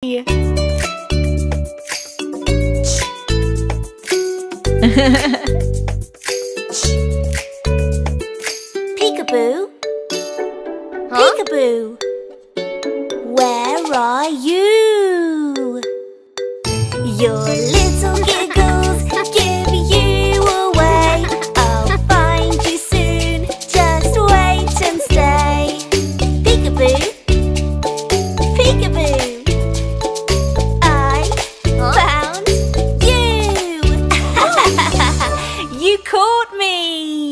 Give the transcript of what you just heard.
Peekaboo, peekaboo, where are you? You're